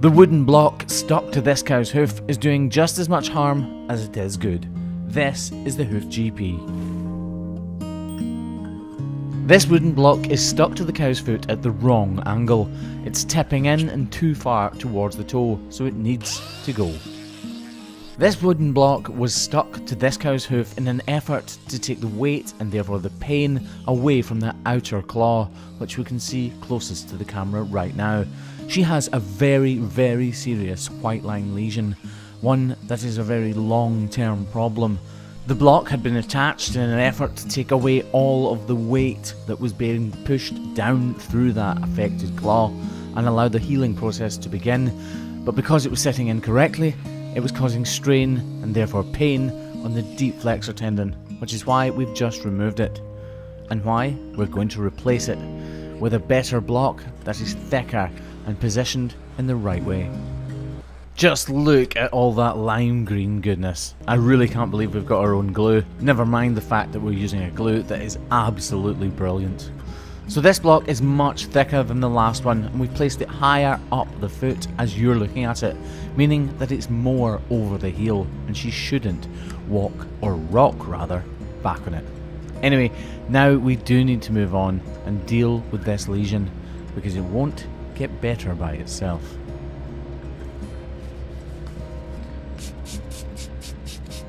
The wooden block stuck to this cow's hoof is doing just as much harm as it is good. This is the Hoof GP. This wooden block is stuck to the cow's foot at the wrong angle. It's tipping in and too far towards the toe, so it needs to go. This wooden block was stuck to this cow's hoof in an effort to take the weight and therefore the pain away from the outer claw, which we can see closest to the camera right now. She has a very, very serious white line lesion, one that is a very long-term problem. The block had been attached in an effort to take away all of the weight that was being pushed down through that affected claw and allow the healing process to begin, but because it was sitting incorrectly, it was causing strain and therefore pain on the deep flexor tendon, which is why we've just removed it, and why we're going to replace it with a better block that is thicker and positioned in the right way. Just look at all that lime green goodness. I really can't believe we've got our own glue, never mind the fact that we're using a glue that is absolutely brilliant. So this block is much thicker than the last one, and we've placed it higher up the foot as you're looking at it, meaning that it's more over the heel and she shouldn't walk, or rock rather, back on it. Anyway, now we do need to move on and deal with this lesion, because it won't get better by itself.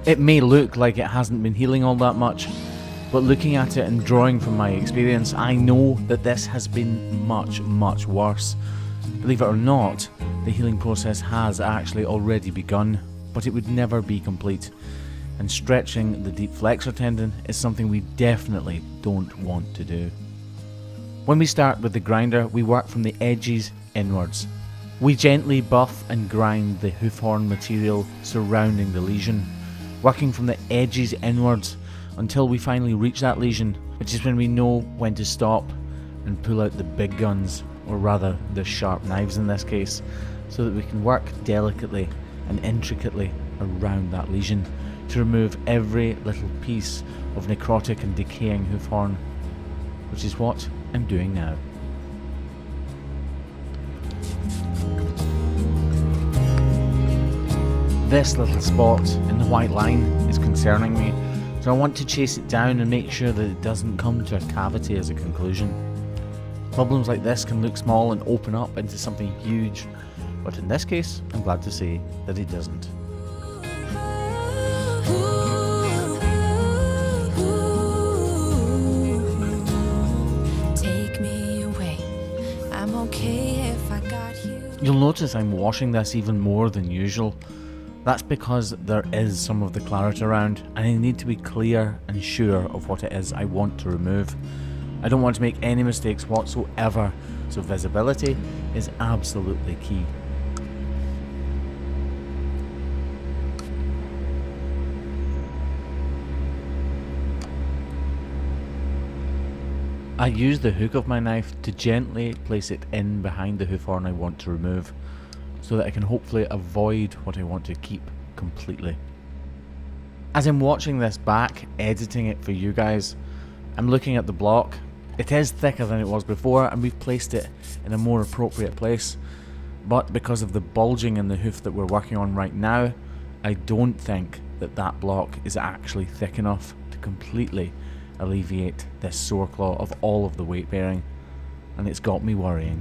It may look like it hasn't been healing all that much, but looking at it and drawing from my experience, I know that this has been much, much worse. Believe it or not, the healing process has actually already begun, but it would never be complete. And stretching the deep flexor tendon is something we definitely don't want to do. When we start with the grinder, we work from the edges inwards. We gently buff and grind the hoof horn material surrounding the lesion, working from the edges inwards until we finally reach that lesion, which is when we know when to stop and pull out the big guns, or rather the sharp knives in this case, so that we can work delicately and intricately around that lesion to remove every little piece of necrotic and decaying hoof horn, which is what I'm doing now. This little spot in the white line is concerning me, so I want to chase it down and make sure that it doesn't come to a cavity as a conclusion. Problems like this can look small and open up into something huge, but in this case, I'm glad to say that it doesn't. You'll notice I'm washing this even more than usual. That's because there is some of the claret around, and I need to be clear and sure of what it is I want to remove. I don't want to make any mistakes whatsoever, so visibility is absolutely key. I use the hook of my knife to gently place it in behind the hoof horn I want to remove, so that I can hopefully avoid what I want to keep completely. As I'm watching this back, editing it for you guys, I'm looking at the block. It is thicker than it was before, and we've placed it in a more appropriate place, but because of the bulging in the hoof that we're working on right now, I don't think that that block is actually thick enough to completely alleviate this sore claw of all of the weight bearing, and it's got me worrying.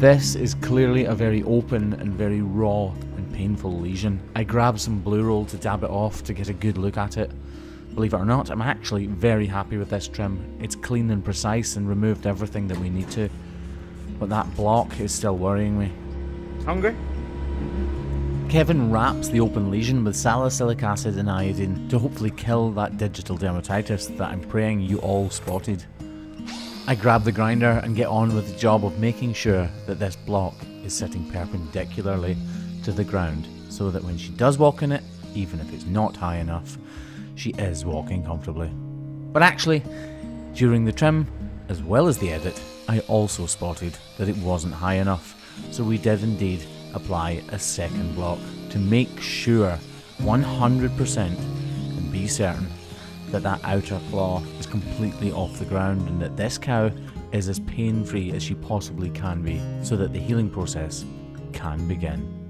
This is clearly a very open and very raw and painful lesion. I grabbed some blue roll to dab it off to get a good look at it. Believe it or not, I'm actually very happy with this trim. It's clean and precise and removed everything that we need to. But that block is still worrying me. Hungry? Kevin wraps the open lesion with salicylic acid and iodine to hopefully kill that digital dermatitis that I'm praying you all spotted. I grab the grinder and get on with the job of making sure that this block is sitting perpendicularly to the ground, so that when she does walk in it, even if it's not high enough, she is walking comfortably. But actually, during the trim, as well as the edit, I also spotted that it wasn't high enough, so we did indeed apply a second block to make sure 100% and be certain that outer claw is completely off the ground, and that this cow is as pain-free as she possibly can be, so that the healing process can begin.